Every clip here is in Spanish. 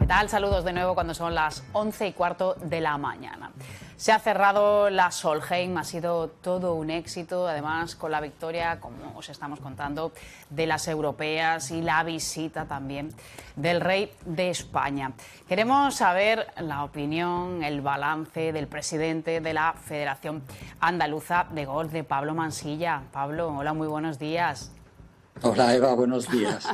¿Qué tal? Saludos de nuevo cuando son las 11:15 de la mañana. Se ha cerrado la Solheim, ha sido todo un éxito, además con la victoria, como os estamos contando, de las europeas y la visita también del rey de España. Queremos saber la opinión, el balance del presidente de la Federación Andaluza de Golf, de Pablo Mansilla. Pablo, hola, muy buenos días. Hola Eva, buenos días.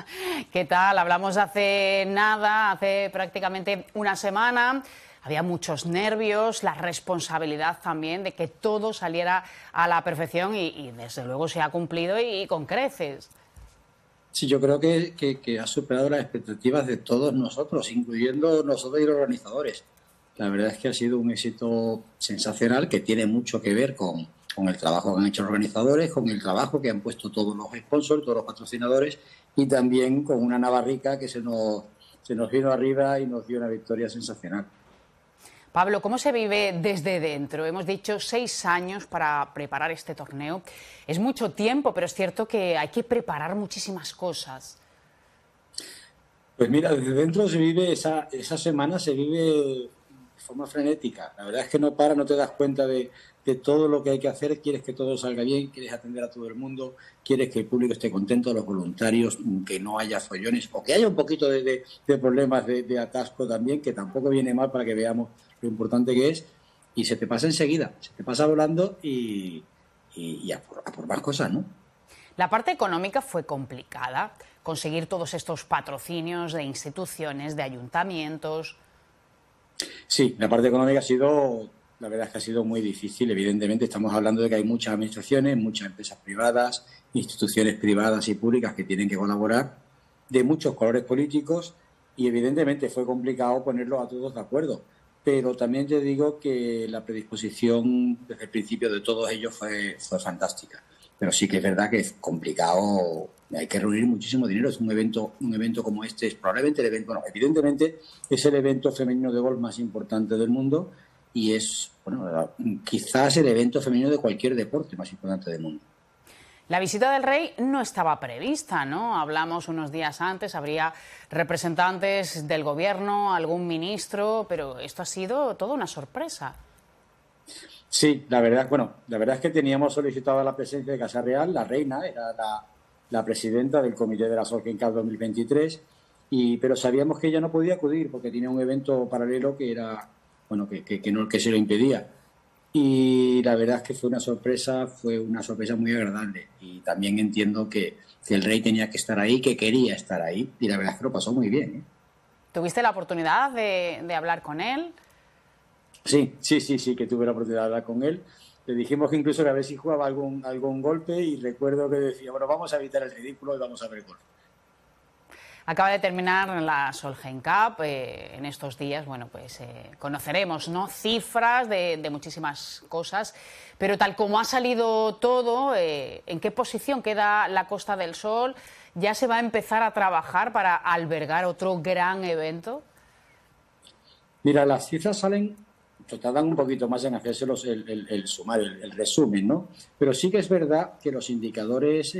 ¿Qué tal? Hablamos hace nada, hace prácticamente una semana. Había muchos nervios, la responsabilidad también de que todo saliera a la perfección y desde luego se ha cumplido y con creces. Sí, yo creo que ha superado las expectativas de todos nosotros, incluyendo nosotros y los organizadores. La verdad es que ha sido un éxito sensacional que tiene mucho que ver con el trabajo que han hecho los organizadores, con el trabajo que han puesto todos los sponsors, todos los patrocinadores y también con una Navarrica que se nos vino arriba y nos dio una victoria sensacional. Pablo, ¿cómo se vive desde dentro? Hemos dicho 6 años para preparar este torneo. Es mucho tiempo, pero es cierto que hay que preparar muchísimas cosas. Pues mira, desde dentro se vive, esa semana se vive de forma frenética. La verdad es que no para, no te das cuenta de todo lo que hay que hacer. Quieres que todo salga bien, quieres atender a todo el mundo, quieres que el público esté contento, los voluntarios, que no haya follones o que haya un poquito de problemas de atasco también, que tampoco viene mal para que veamos lo importante que es, y se te pasa enseguida, se te pasa volando y a por más cosas, ¿no? La parte económica fue complicada, conseguir todos estos patrocinios de instituciones, de ayuntamientos. Sí, la parte económica ha sido, la verdad es que ha sido muy difícil, evidentemente estamos hablando de que hay muchas administraciones, muchas empresas privadas, instituciones privadas y públicas que tienen que colaborar, de muchos colores políticos, y evidentemente fue complicado ponerlos a todos de acuerdo. Pero también te digo que la predisposición desde el principio de todos ellos fue fantástica. Pero sí que es verdad que es complicado, hay que reunir muchísimo dinero. Es un evento como este, es probablemente el evento, bueno, evidentemente es el evento femenino de golf más importante del mundo y es, bueno, quizás el evento femenino de cualquier deporte más importante del mundo. La visita del rey no estaba prevista, ¿no? Hablamos unos días antes, habría representantes del gobierno, algún ministro, pero esto ha sido toda una sorpresa. Sí, la verdad es que teníamos solicitado la presencia de Casa Real, la reina, era la presidenta del comité de la Sorgenca 2023, pero sabíamos que ella no podía acudir porque tenía un evento paralelo que era, bueno, que se lo impedía. Y la verdad es que fue una sorpresa muy agradable. Y también entiendo que el rey tenía que estar ahí, que quería estar ahí. Y la verdad es que lo pasó muy bien, ¿eh? ¿Tuviste la oportunidad de hablar con él? Sí, que tuve la oportunidad de hablar con él. Le dijimos que incluso que a ver si jugaba algún golpe y recuerdo que decía, bueno, vamos a evitar el ridículo y vamos a ver golf. Acaba de terminar la Solheim Cup, en estos días bueno, pues, conoceremos, ¿no?, cifras de muchísimas cosas, pero tal como ha salido todo, ¿en qué posición queda la Costa del Sol? ¿Ya se va a empezar a trabajar para albergar otro gran evento? Mira, las cifras salen, te tardan un poquito más en hacerse el sumario, el resumen, ¿no? Pero sí que es verdad que los indicadores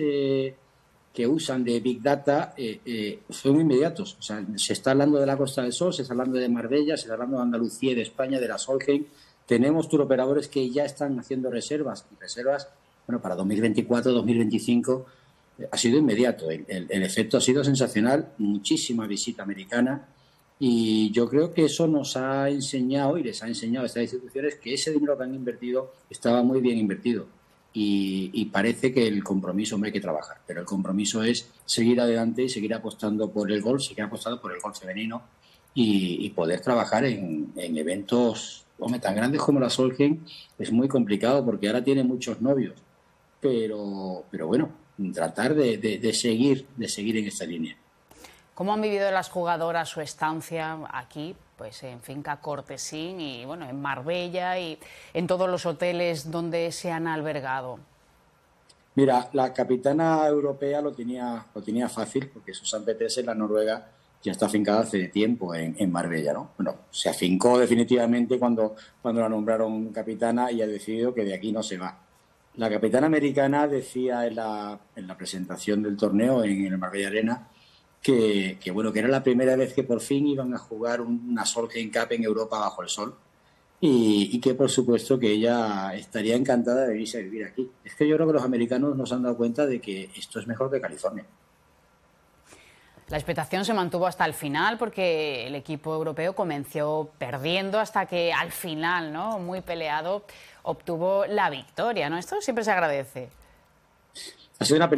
que usan de Big Data son inmediatos. O sea, se está hablando de la Costa del Sol, se está hablando de Marbella, se está hablando de Andalucía, de España, de la Solheim. Tenemos turoperadores que ya están haciendo reservas, bueno, para 2024, 2025, ha sido inmediato. El efecto ha sido sensacional, muchísima visita americana y yo creo que eso nos ha enseñado y les ha enseñado a estas instituciones que ese dinero que han invertido estaba muy bien invertido. Y parece que el compromiso, hombre, hay que trabajar, pero el compromiso es seguir adelante y seguir apostando por el golf, seguir apostando por el golf femenino y poder trabajar en eventos, hombre, tan grandes como la Solheim. Es muy complicado porque ahora tiene muchos novios, pero bueno, tratar de seguir en esta línea. ¿Cómo han vivido las jugadoras su estancia aquí? Pues en Finca Cortesín y bueno, en Marbella y en todos los hoteles donde se han albergado. Mira, la capitana europea lo tenía fácil porque Suzann Pettersen, la noruega, ya está afincada hace tiempo en Marbella, ¿no? Bueno, se afincó definitivamente cuando la nombraron capitana y ha decidido que de aquí no se va. La capitana americana decía en la presentación del torneo en el Marbella Arena que bueno, que era la primera vez que por fin iban a jugar una Sorgen Cup en Europa bajo el sol y que por supuesto que ella estaría encantada de venirse a vivir aquí. Es que yo creo que los americanos nos han dado cuenta de que esto es mejor que California. La expectación se mantuvo hasta el final porque el equipo europeo comenzó perdiendo hasta que al final, ¿no?, muy peleado, obtuvo la victoria, ¿no? Esto siempre se agradece. Ha sido una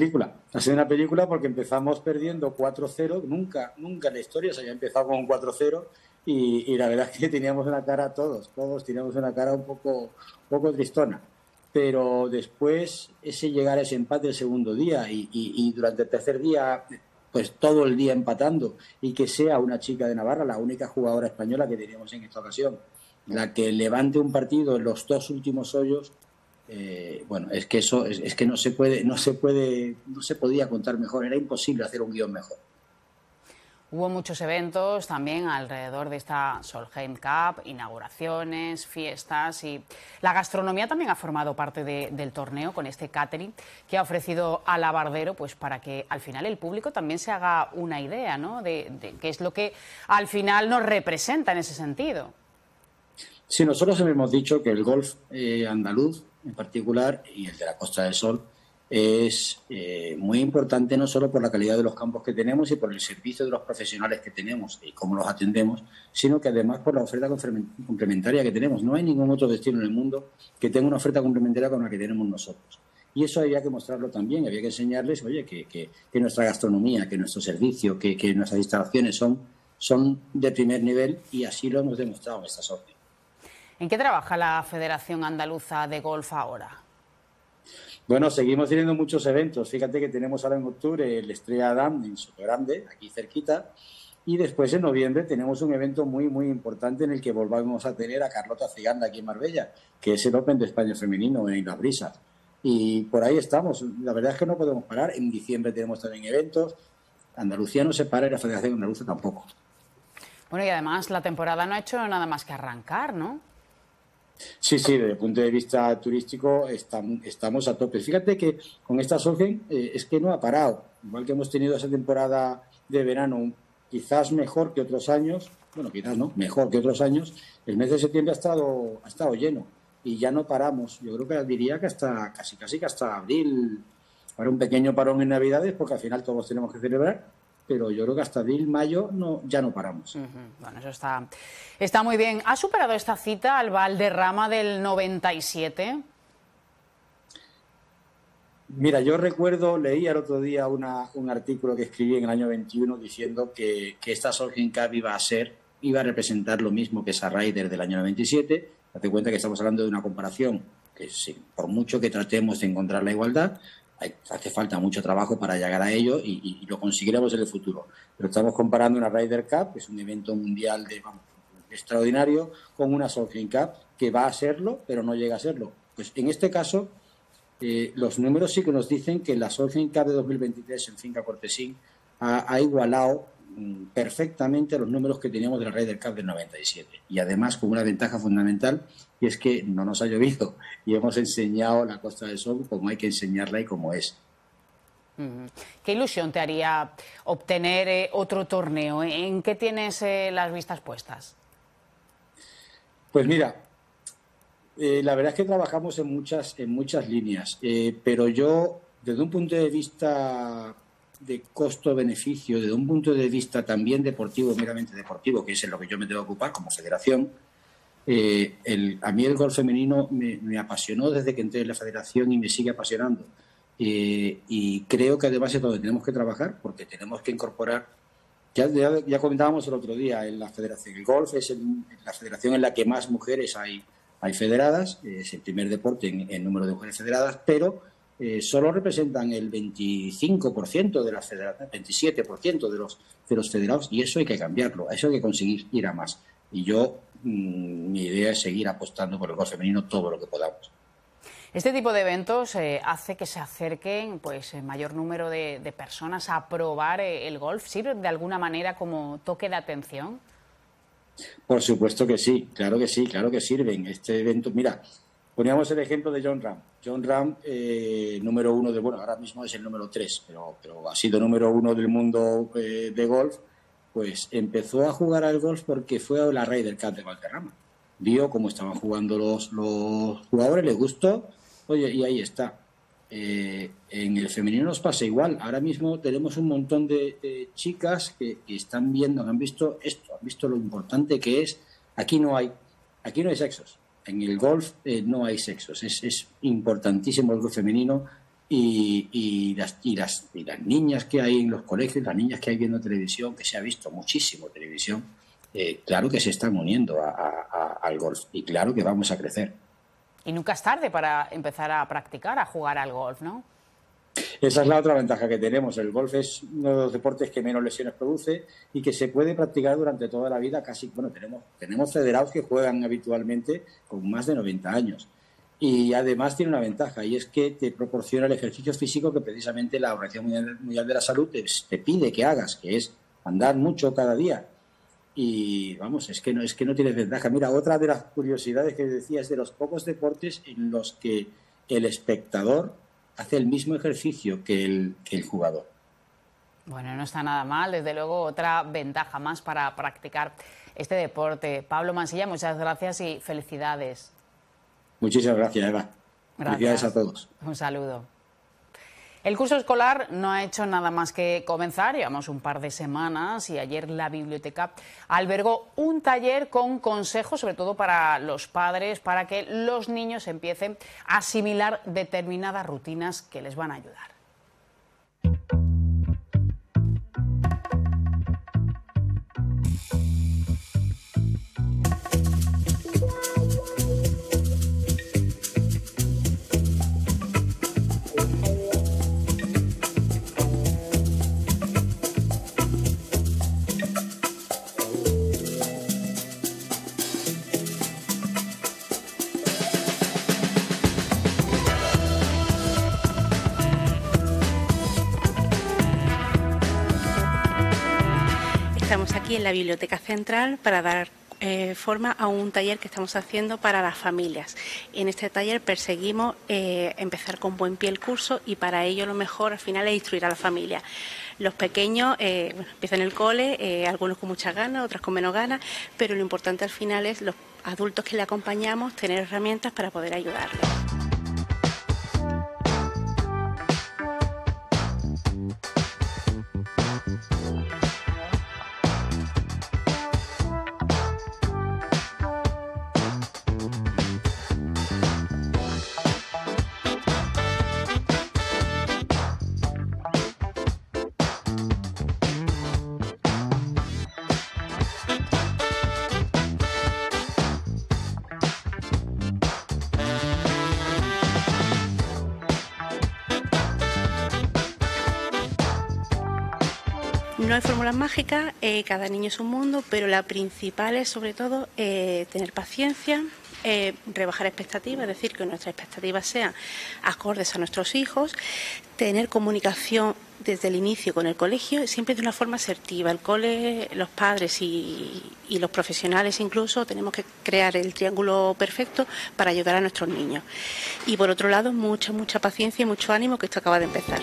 película porque empezamos perdiendo 4-0, nunca en la historia se había empezado con 4-0 y la verdad es que teníamos una cara todos teníamos una cara un poco tristona. Pero después ese llegar a ese empate el segundo día y durante el tercer día, pues todo el día empatando, y que sea una chica de Navarra, la única jugadora española que teníamos en esta ocasión, la que levante un partido en los dos últimos hoyos, bueno, es que eso es que no se podía contar mejor, era imposible hacer un guión mejor. Hubo muchos eventos también alrededor de esta Solheim Cup, inauguraciones, fiestas, y la gastronomía también ha formado parte del torneo con este catering que ha ofrecido Alabardero, pues para que al final el público también se haga una idea, ¿no?, de qué es lo que al final nos representa en ese sentido. Sí, nosotros hemos dicho que el golf andaluz en particular y el de la Costa del Sol es muy importante, no solo por la calidad de los campos que tenemos y por el servicio de los profesionales que tenemos y cómo los atendemos, sino que además por la oferta complementaria que tenemos. No hay ningún otro destino en el mundo que tenga una oferta complementaria con la que tenemos nosotros. Y eso había que mostrarlo también, había que enseñarles, oye, que nuestra gastronomía, que nuestro servicio, que nuestras instalaciones son de primer nivel, y así lo hemos demostrado en esta sorteo. ¿En qué trabaja la Federación Andaluza de Golf ahora? Bueno, seguimos teniendo muchos eventos. Fíjate que tenemos ahora en octubre el Estrella Damm Supergrande, aquí cerquita, y después en noviembre tenemos un evento muy, muy importante en el que volvamos a tener a Carlota Ciganda aquí en Marbella, que es el Open de España femenino en Las Brisas. Y por ahí estamos. La verdad es que no podemos parar. En diciembre tenemos también eventos. Andalucía no se para y la Federación Andaluza tampoco. Bueno, y además la temporada no ha hecho nada más que arrancar, ¿no? Sí, desde el punto de vista turístico estamos a tope. Fíjate que con esta Sorgen es que no ha parado. Igual que hemos tenido esa temporada de verano quizás mejor que otros años, bueno, quizás no, mejor que otros años, el mes de septiembre ha estado lleno y ya no paramos. Yo creo que diría que hasta casi hasta abril, ahora un pequeño parón en Navidades porque al final todos tenemos que celebrar, pero yo creo que hasta abril, mayo ya no paramos. Bueno, eso está muy bien. ¿Ha superado esta cita al Valderrama del 97? Mira, yo recuerdo, leí el otro día un artículo que escribí en el año 21 diciendo que esta Sorgen Cup iba a representar lo mismo que esa Ryder del año 97. Date cuenta que estamos hablando de una comparación que, sí, por mucho que tratemos de encontrar la igualdad, hace falta mucho trabajo para llegar a ello y lo conseguiremos en el futuro. Pero estamos comparando una Ryder Cup, que es un evento mundial extraordinario, con una Solheim Cup, que va a serlo, pero no llega a serlo. Pues en este caso, los números sí que nos dicen que la Solheim Cup de 2023 en Finca Cortesín ha igualado perfectamente los números que teníamos de la Ryder Cup del 97, y además con una ventaja fundamental, y es que no nos ha llovido y hemos enseñado la Costa del Sol como hay que enseñarla y como es. ¿Qué ilusión te haría obtener otro torneo? ¿En qué tienes las vistas puestas? Pues mira, la verdad es que trabajamos en muchas líneas, pero yo desde un punto de vista de costo-beneficio, desde un punto de vista también deportivo, meramente deportivo, que es en lo que yo me tengo que ocupar como federación, a mí el golf femenino me apasionó desde que entré en la federación y me sigue apasionando. Y creo que además es donde tenemos que trabajar, porque tenemos que incorporar, ya comentábamos el otro día, en la federación, el golf es la federación en la que más mujeres hay federadas, es el primer deporte en número de mujeres federadas, pero solo representan el 25% de las federadas, 27% de los federados, y eso hay que cambiarlo, eso hay que conseguir ir a más. Y yo, mi idea es seguir apostando por el golf femenino todo lo que podamos. Este tipo de eventos hace que se acerquen pues el mayor número de personas a probar el golf. ¿Sirve de alguna manera como toque de atención? Por supuesto que sí, claro que sí, claro que sirven. Este evento, mira, Poníamos el ejemplo de Jon Rahm. Jon Rahm, número uno de... Bueno, ahora mismo es el número 3, pero ha sido número 1 del mundo de golf. Pues empezó a jugar al golf porque fue a la Ryder Cup de Valderrama. Vio cómo estaban jugando los jugadores, le gustó. Oye, y ahí está. En el femenino nos pasa igual. Ahora mismo tenemos un montón de chicas que están viendo, que han visto esto, han visto lo importante que es. Aquí no hay sexos. En el golf no hay sexos. Es importantísimo el golf femenino y las niñas que hay en los colegios, las niñas que hay viendo televisión, que se ha visto muchísimo televisión, claro que se están uniendo al golf y claro que vamos a crecer. Y nunca es tarde para empezar a practicar, a jugar al golf, ¿no? Esa es la otra ventaja que tenemos. El golf es uno de los deportes que menos lesiones produce y que se puede practicar durante toda la vida. Casi, bueno, tenemos federados que juegan habitualmente con más de 90 años. Y además tiene una ventaja, y es que te proporciona el ejercicio físico que precisamente la Organización Mundial de la Salud te pide que hagas, que es andar mucho cada día. Y vamos, es que no tienes ventaja. Mira, otra de las curiosidades que decía es de los pocos deportes en los que el espectador hace el mismo ejercicio que el jugador. Bueno, no está nada mal, desde luego otra ventaja más para practicar este deporte. Pablo Mansilla, muchas gracias y felicidades. Muchísimas gracias, Eva. Gracias. Felicidades a todos. Un saludo. El curso escolar no ha hecho nada más que comenzar, llevamos un par de semanas y ayer la biblioteca albergó un taller con consejos, sobre todo para los padres, para que los niños empiecen a asimilar determinadas rutinas que les van a ayudar. En la biblioteca central para dar forma a un taller que estamos haciendo para las familias. En este taller perseguimos empezar con buen pie el curso y para ello lo mejor al final es instruir a la familia. Los pequeños empiezan el cole, algunos con muchas ganas, otros con menos ganas, pero lo importante al final es los adultos que le acompañamos tener herramientas para poder ayudarles. No hay fórmulas mágicas, cada niño es un mundo, pero la principal es sobre todo tener paciencia, rebajar expectativas, es decir, que nuestras expectativas sean acordes a nuestros hijos, tener comunicación desde el inicio con el colegio, siempre de una forma asertiva. El cole, los padres y los profesionales incluso tenemos que crear el triángulo perfecto para ayudar a nuestros niños. Y por otro lado, mucha paciencia y mucho ánimo, que esto acaba de empezar.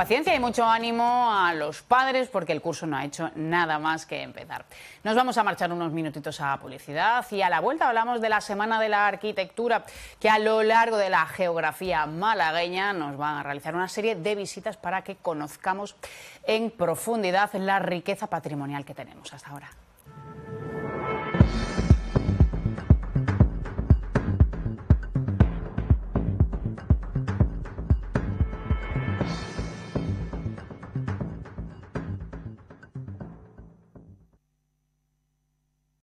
paciencia y mucho ánimo a los padres porque el curso no ha hecho nada más que empezar. Nos vamos a marchar unos minutitos a publicidad y a la vuelta hablamos de la Semana de la Arquitectura, que a lo largo de la geografía malagueña nos van a realizar una serie de visitas para que conozcamos en profundidad la riqueza patrimonial que tenemos. Hasta ahora.